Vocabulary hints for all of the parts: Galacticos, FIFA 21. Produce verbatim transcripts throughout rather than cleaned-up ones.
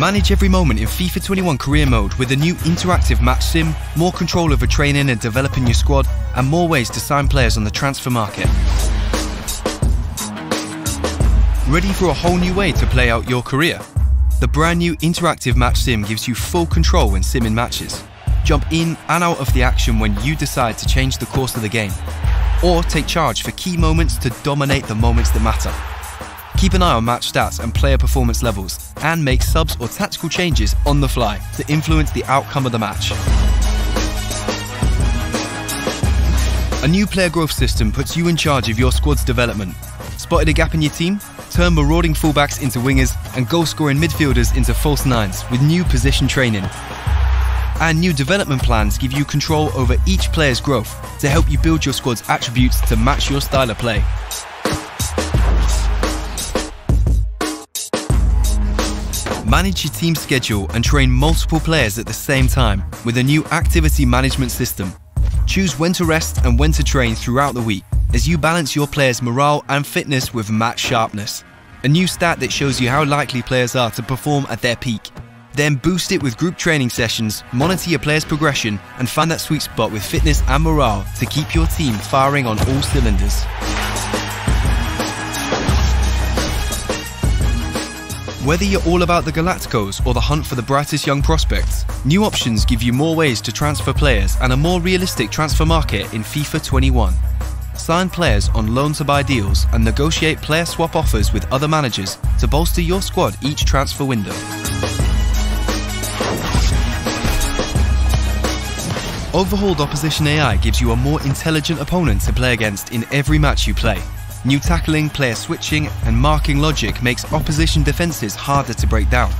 Manage every moment in FIFA twenty-one career mode with a new interactive match sim, more control over training and developing your squad, and more ways to sign players on the transfer market. Ready for a whole new way to play out your career? The brand new interactive match sim gives you full control when simming matches. Jump in and out of the action when you decide to change the course of the game, or take charge for key moments to dominate the moments that matter. Keep an eye on match stats and player performance levels, and make subs or tactical changes on the fly to influence the outcome of the match. A new player growth system puts you in charge of your squad's development. Spotted a gap in your team? Turn marauding fullbacks into wingers and goal-scoring midfielders into false nines with new position training. And new development plans give you control over each player's growth to help you build your squad's attributes to match your style of play. Manage your team's schedule and train multiple players at the same time with a new activity management system. Choose when to rest and when to train throughout the week as you balance your players' morale and fitness with match sharpness. A new stat that shows you how likely players are to perform at their peak. Then boost it with group training sessions, monitor your players' progression, and find that sweet spot with fitness and morale to keep your team firing on all cylinders. Whether you're all about the Galacticos or the hunt for the brightest young prospects, new options give you more ways to transfer players and a more realistic transfer market in FIFA twenty-one. Sign players on loan-to-buy deals and negotiate player swap offers with other managers to bolster your squad each transfer window. Overhauled Opposition A I gives you a more intelligent opponent to play against in every match you play. New tackling, player switching, and marking logic makes opposition defences harder to break down.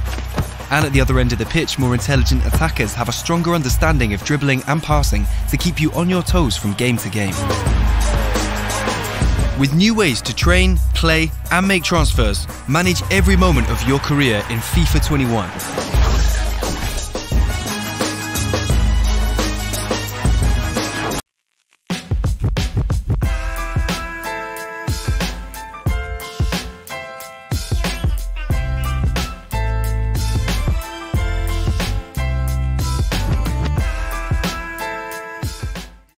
And at the other end of the pitch, more intelligent attackers have a stronger understanding of dribbling and passing to keep you on your toes from game to game. With new ways to train, play, and make transfers, manage every moment of your career in FIFA twenty-one.